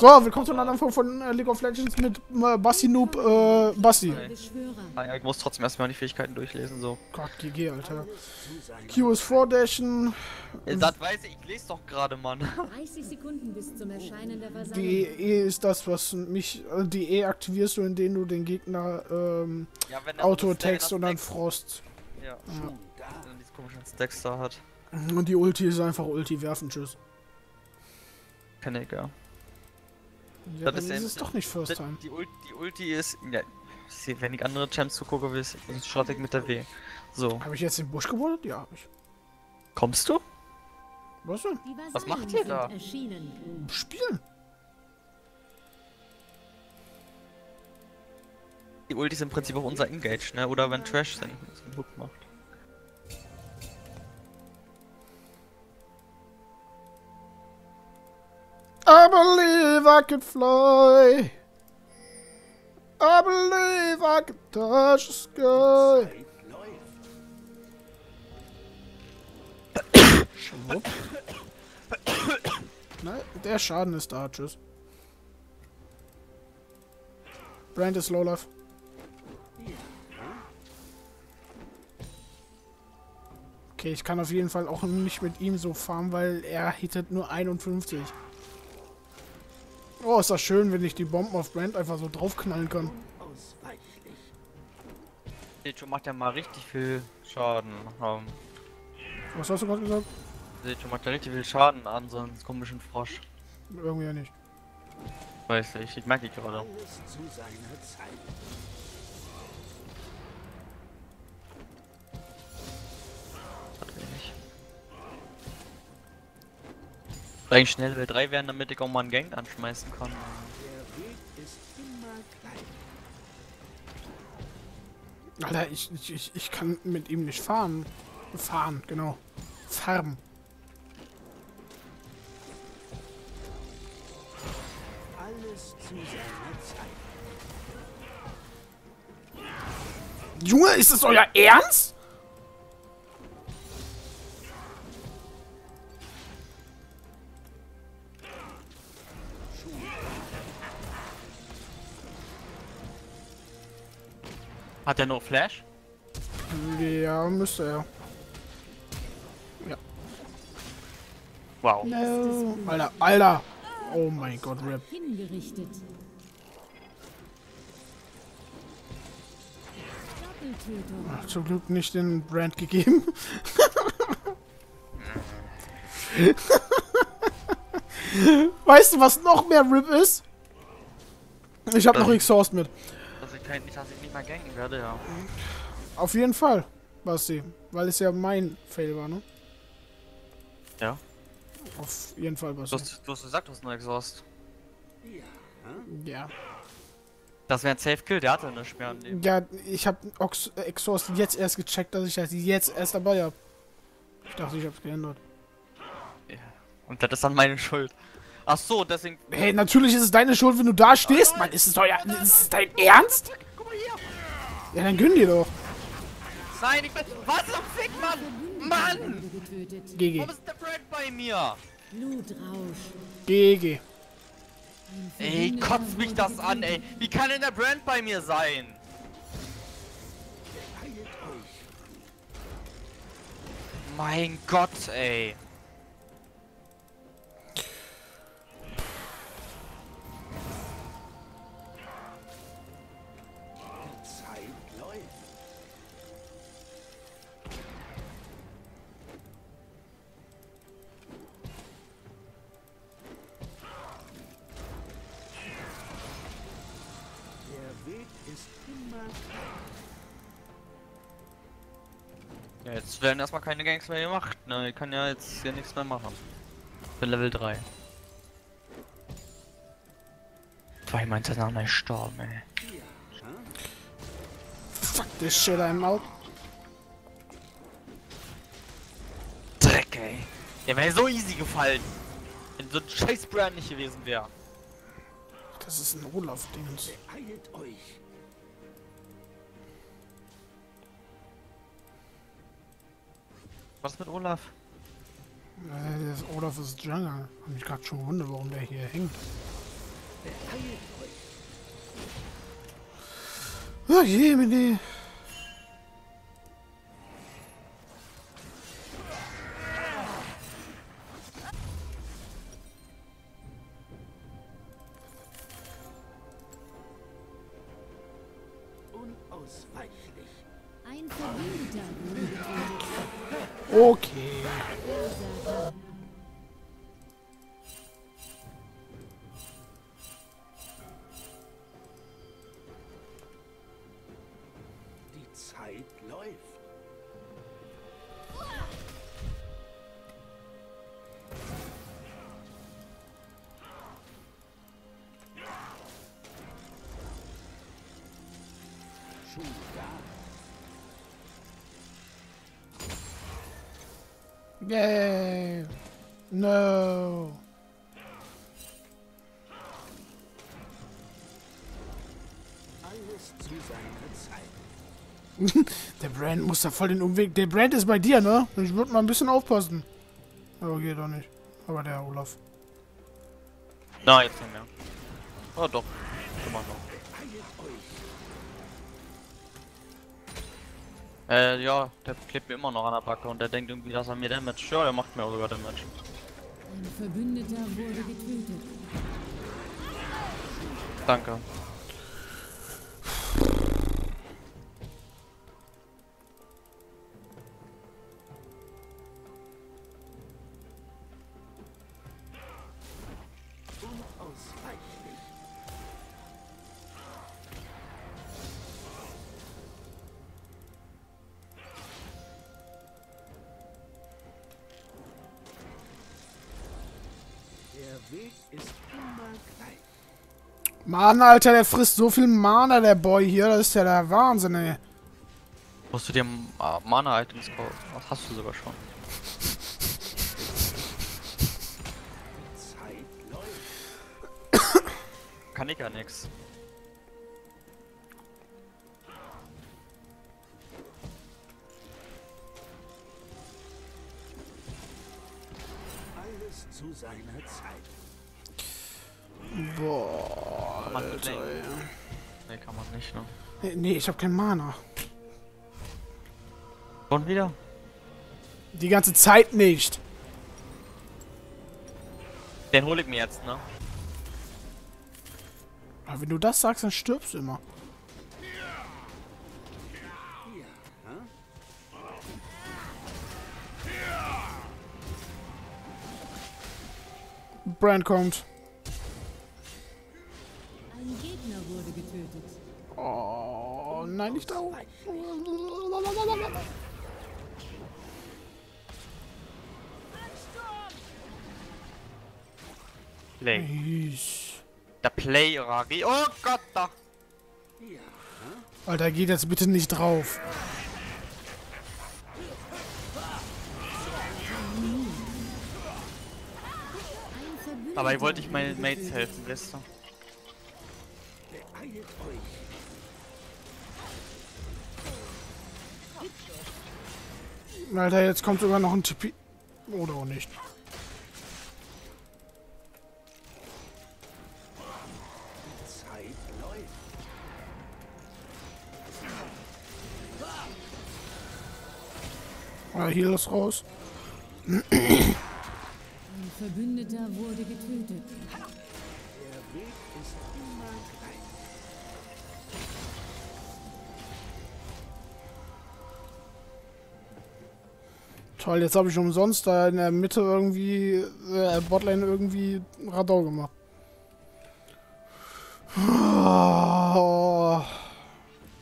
So, willkommen zu einer anderen Folge von League of Legends mit Bassi Noob, Bassi. Ich muss trotzdem erstmal die Fähigkeiten durchlesen, so. Gott, GG, Alter. Q ist vordashen. Das weiß ich, ich lese doch gerade, Mann. 30 Sekunden bis zum Erscheinen der Versammlung. Die E ist das, was mich... Die E aktivierst du, indem du den Gegner ja, Auto-Text und dann Frost. Ja, wenn dieses komische Stacks da hat. Und die Ulti ist einfach Ulti werfen, tschüss. Kenne ich, ja. Ja, das ist doch nicht First Time. Die Ulti ist. Ja, ich sehe, wenn ich andere Champs zugucke, wie es Strategie mit der W. So. Habe ich jetzt den Busch gewollt? Ja, habe ich. Kommst du? Was denn? Was macht ihr da? Spielen. Die Ulti ist im Prinzip auch unser Engage, ne? Oder wenn Trash sind, was den Hook macht. I believe I can fly. I believe I can touch the sky. Nein, der Schaden ist da, tschüss. Brand ist Olaf. Okay, ich kann auf jeden Fall auch nicht mit ihm so farmen, weil er hittet nur 51. Oh, ist das schön, wenn ich die Bomben auf Brand einfach so draufknallen kann. Sejo macht ja mal richtig viel Schaden. Was hast du gerade gesagt? Sejo macht ja richtig viel Schaden an so einen komischen Frosch. Irgendwie ja nicht. Weiß ich, ich merke die gerade. Eigentlich schnell will 3 werden, damit ich auch mal einen Gang anschmeißen kann. Der Weg ist immer gleich. Alter, ich kann mit ihm nicht fahren. Fahren, genau. Farben. Alles zu seiner Zeit. Junge, ist das euer Ernst? Hat er noch Flash? Ja, müsste er. Ja. Wow. No. Alter, Alter! Oh mein Gott, RIP. Ach, zum Glück nicht den Brand gegeben. Weißt du, was noch mehr RIP ist? Ich hab noch Exhaust mit. Dass ich nicht mal ganken werde, ja. Auf jeden Fall, Basti. Weil es ja mein Fail war, ne? Ja. Auf jeden Fall, Basti. Du hast gesagt, du hast einen Exhaust. Ja. Das wäre ein Safe-Kill, der hatte eine Sperre an dem. Ja, ich hab Exhaust jetzt erst gecheckt, dass ich das jetzt erst dabei hab. Ich dachte, ich hab's geändert. Ja. Und das ist dann meine Schuld. Ach so, deswegen... Hey, natürlich ist es deine Schuld, wenn du da stehst, Mann. Ist es euer... Ist es dein Ernst? Guck mal hier. Ja, dann gönn dir doch. Nein, ich bin... Was zum Fick, Mann? Mann! GG. Warum ist der Brand bei mir? GG. Ey, kotzt mich das an, ey. Wie kann denn der Brand bei mir sein? Mein Gott, ey. Ja, jetzt werden erstmal keine Gangs mehr gemacht, ne? Ich kann ja jetzt hier nichts mehr machen. Ich bin Level 3. Zweimal hintereinander gestorben, ey. Fuck this shit, I'm out. Dreck, ey. Der wäre so easy gefallen, wenn so ein scheiß Brand nicht gewesen wäre. Das ist ein Olaf-Dingens. Beeilt euch. Was mit Olaf? Das Olaf ist Jungle. Hab mich gerade schon gewundert, warum der hier hängt. Oh je, meine. Okay. Die Zeit läuft. Schon da. Yay! No! Alles zu seiner Zeit. Der Brand muss da voll den Umweg. Der Brand ist bei dir, ne? Ich würde mal ein bisschen aufpassen. Oh, geht doch nicht. Aber der Olaf. Nein, jetzt nicht mehr. Oh, doch. Immer noch. Ja, der klebt mir immer noch an der Backe und der denkt irgendwie, dass er mir Damage. Ja, er macht mir auch sogar Damage. Ein Verbündeter wurde getötet. Danke. Der Weg ist immer gleich. Mann, Alter, der frisst so viel Mana, der Boy hier. Das ist ja der Wahnsinn, ey. Musst du dir Mana-Items kaufen? Das hast du sogar schon. Die Zeit läuft. Kann ich ja nix. Zu seiner Zeit. Boah, kann man Alter, nee, kann man nicht, ne? Nee, ich hab kein Mana. Und wieder? Die ganze Zeit nicht. Den hol ich mir jetzt, ne? Aber wenn du das sagst, dann stirbst du immer. Brand kommt. Ein Gegner wurde getötet. Oh, nein, nicht da. Play. Der Play, Ragi. Oh Gott, da. Alter, geht jetzt bitte nicht drauf. Aber ich wollte nicht meinen Mates helfen, weißt du? Beeilt euch. Alter, jetzt kommt sogar noch ein Tipi. Oder auch nicht. Die Zeit läuft. Ah, hier ist raus. Verbündeter wurde getötet. Der Weg ist immer gleich. Toll, jetzt habe ich umsonst da in der Mitte irgendwie Botlane irgendwie Radau gemacht. Oh.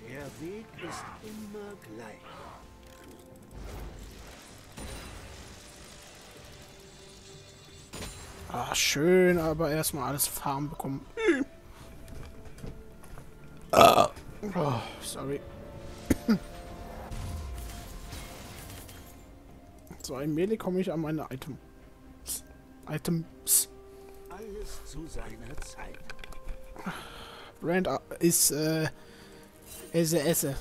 Der Weg ist immer gleich. Ah, schön, aber erstmal alles Farm bekommen. Oh, sorry. So ein Melee komme ich an meine Item. Items. Alles zu seiner Zeit. Brand ist esse.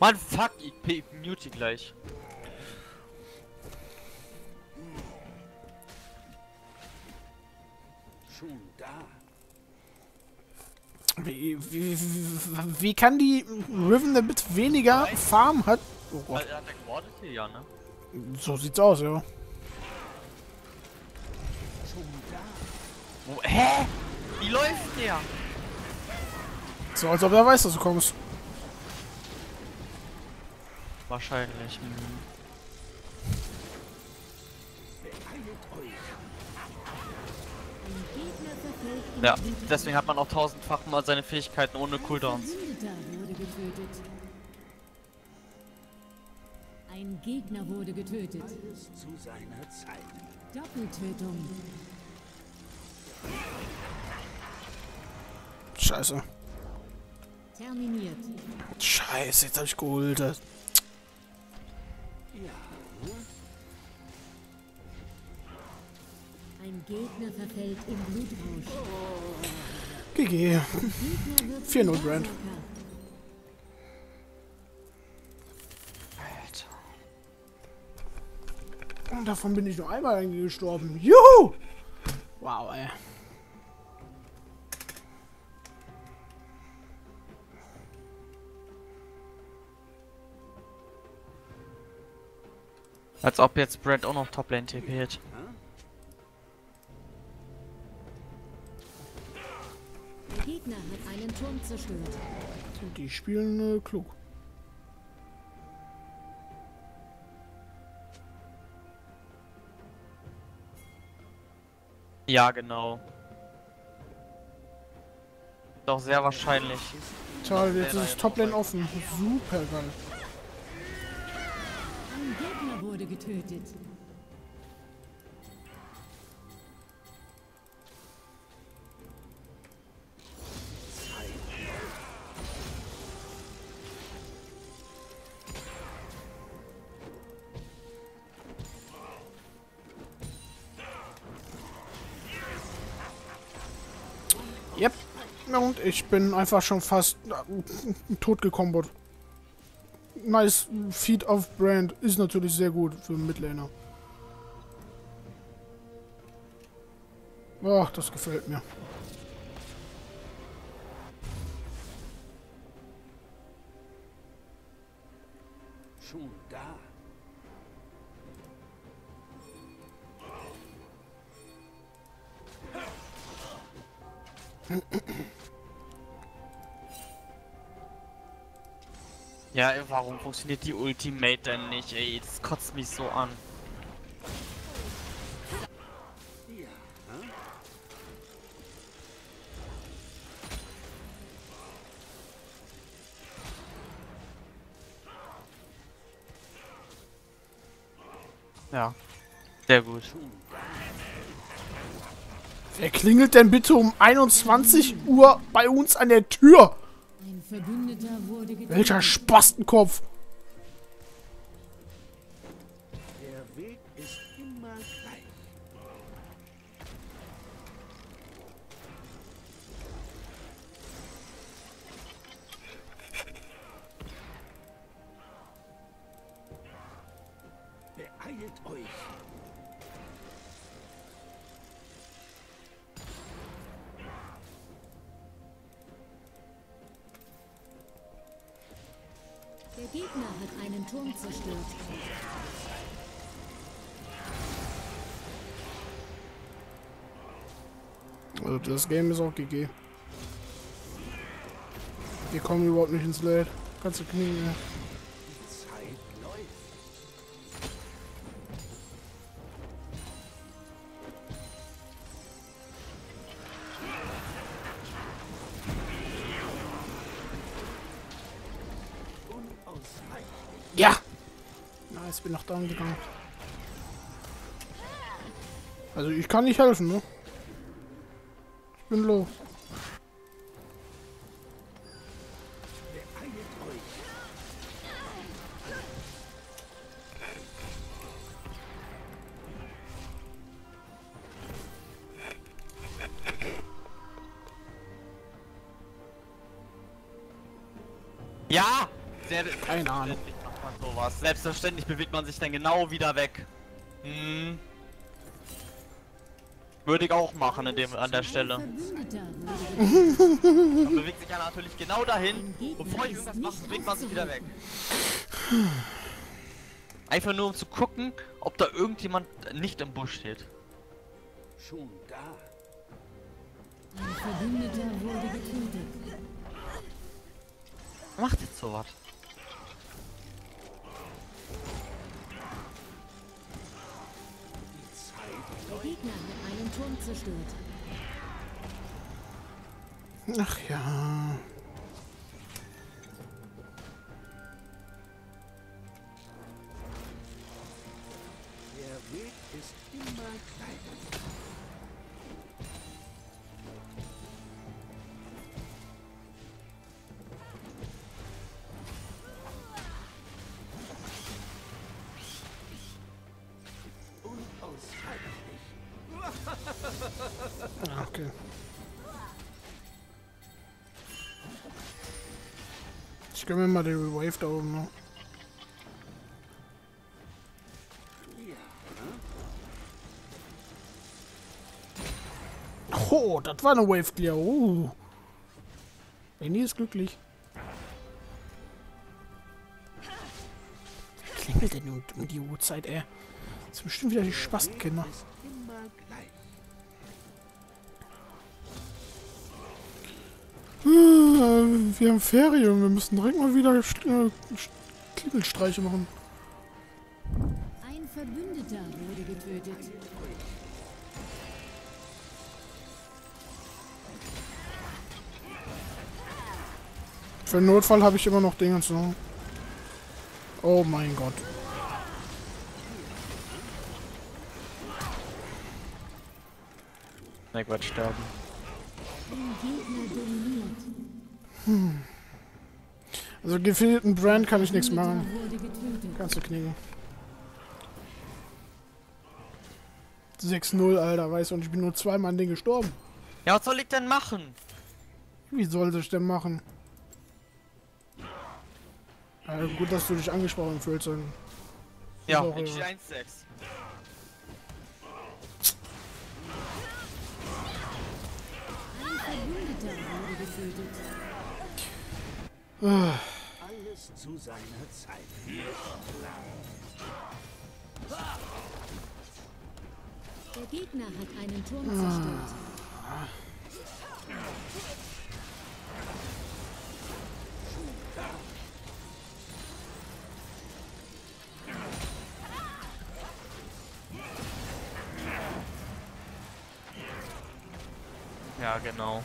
Mann, fuck, ich mute gleich. Schon da. Wie kann die Riven denn bitte weniger Farm hat? Oh Gott. Hat der gewartet hier, ja, ne? So sieht's aus, ja. Oh, hä? Wie läuft der? So, als ob er weiß, dass du kommst. Wahrscheinlich. Ja, deswegen hat man auch 1000-fach mal seine Fähigkeiten ohne Cooldowns. Ein Gegner wurde getötet. Alles zu seiner Zeit. Doppeltötung. Scheiße. Terminiert. Scheiße, jetzt hab ich geholt. Ja. Ein Gegner verfällt im Blutrausch. GG. 4-0 Brand. Alter. Und davon bin ich nur einmal gestorben. Juhu! Wow, ey. Als ob jetzt Brand auch noch Toplane TP't. Der Gegner hat einen Turm zerstört. Die spielen klug. Ja, genau. Doch sehr wahrscheinlich. Toll, jetzt ist Toplane offen. Super geil. Ein Gegner wurde getötet. Yep. Und ich bin einfach schon fast tot gekombot. Nice Feed auf Brand ist natürlich sehr gut für Midlaner. Ach, das gefällt mir. Schon da. Ja, ey, warum funktioniert die Ultimate denn nicht, ey? Das kotzt mich so an. Ja, sehr gut. Wer klingelt denn bitte um 21 Uhr bei uns an der Tür? Ein Verbündeter wurde getötet. Welcher Spastenkopf! Der Weg ist immer gleich. Beeilt euch! Der Gegner hat einen Turm zerstört. Also das Game ist auch GG. Wir kommen überhaupt nicht ins Late. Kannst du knien, ja. Die Zeit läuft. Ja! Nice, bin nach da gegangen. Also ich kann nicht helfen, ne? Ich bin low. Ja! Keine Ahnung. Sowas. Selbstverständlich bewegt man sich dann genau wieder weg. Hm. Würde ich auch machen an der Stelle. Man bewegt sich ja natürlich genau dahin. Bevor ich irgendwas mache, bewegt man sich wieder weg. Einfach nur um zu gucken, ob da irgendjemand nicht im Busch steht. Schon da. Ein Verbündeter wurde getötet. Macht jetzt sowas. Der Gegner hat einen Turm zerstört. Ach ja. Der Weg ist immer kleiner. Okay. Ich gönn mir mal die Wave da oben noch. Oh, das war eine Wave Clear. Benny ist glücklich. Wer klingelt denn um die Uhrzeit, ey? Das ist bestimmt wieder die Spastenkinder. Wir haben Ferien, wir müssen direkt mal wieder Klingelstreiche machen. Ein Verbündeter wurde getötet. Für den Notfall habe ich immer noch Dinge zu machen. Oh mein Gott. Na Gott, sterben. Hm. Also gefehlten Brand kann ich nichts machen. Kannst du knicken. 6-0, Alter, weißt du, und ich bin nur zweimal an den gestorben. Ja, was soll ich denn machen? Wie soll ich denn machen? Also gut, dass du dich angesprochen fühlst. Ja, ich 1-6. Alles zu seiner Zeit. Der Gegner hat einen Turm zerstört. Ja, genau.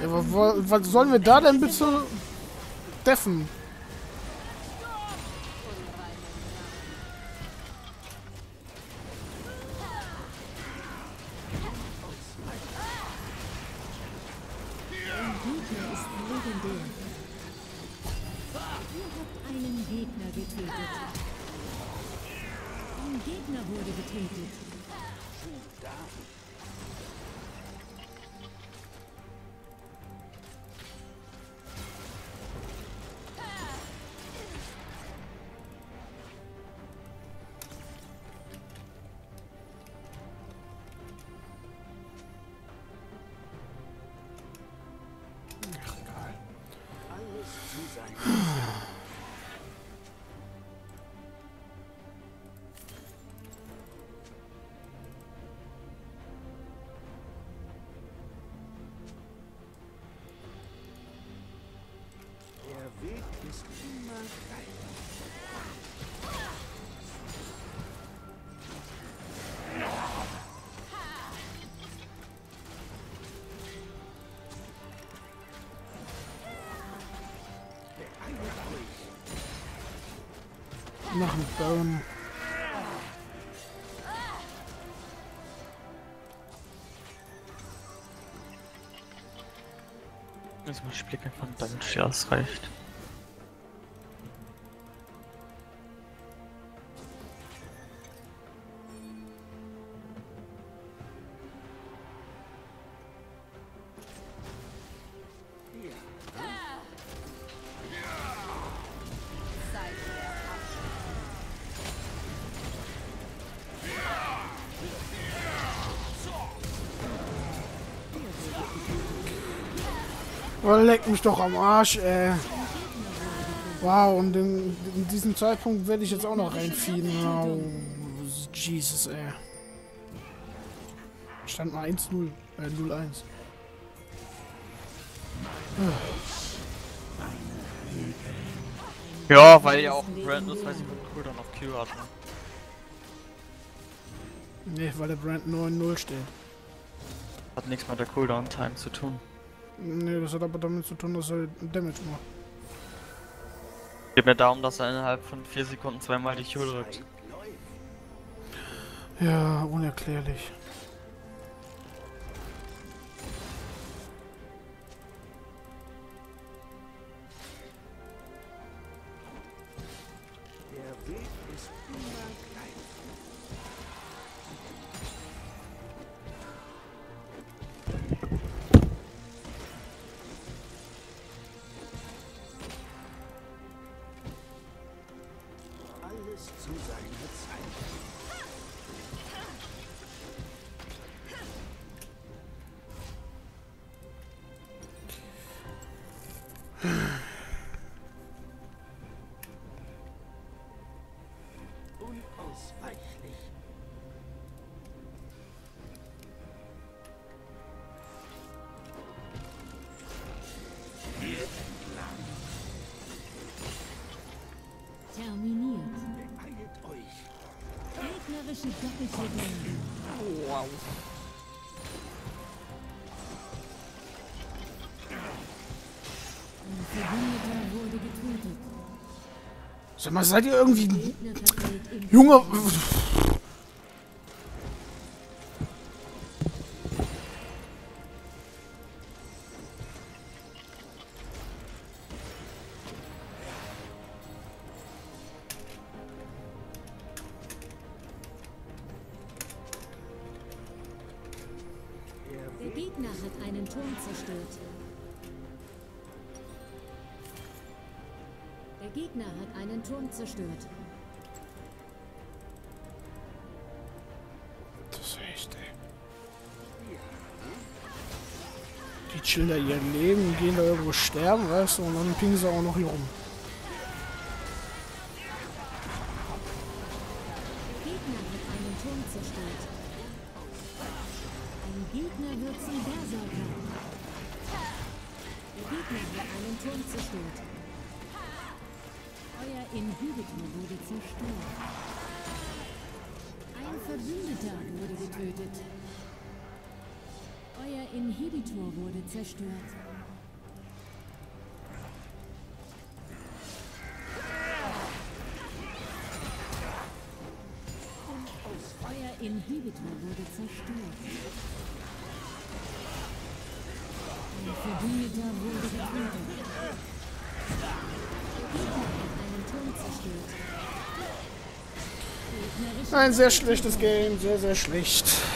Ja, was sollen wir da denn bitte deffen? machen, down. Jetzt muss ich blicken von Damage, ja, es reicht. Oh, leck mich doch am Arsch, ey. Wow, und in diesem Zeitpunkt werde ich jetzt auch noch reinfielen. Oh, Jesus, ey. Stand mal 1-0, 0-1. Ja, weil ja auch Brand ist, weil sie mit dem Cooldown auf Q hat. Ne, weil der Brand 9-0 steht. Hat nichts mit der Cooldown-Time zu tun. Ne, das hat aber damit zu tun, dass er Damage macht. Geht mir darum, dass er innerhalb von 4 Sekunden zweimal die Q drückt. Ja, unerklärlich. Wow. Sag mal, seid ihr irgendwie... Junge... zerstört. Das ist echt, ey. Die chillen da ihr Leben, gehen da irgendwo sterben, weißt du, und dann pingen sie auch noch hier rum. Der Gegner hat einen Turm zerstört. Ein Gegner wird zum Berserker. Der Gegner hat einen Turm zerstört. Euer Inhibitor wurde zerstört. Ein Verbündeter wurde getötet. Euer Inhibitor wurde zerstört. Euer Inhibitor wurde zerstört. Ein Verbündeter wurde getötet. Ein sehr schlechtes Game, sehr schlecht.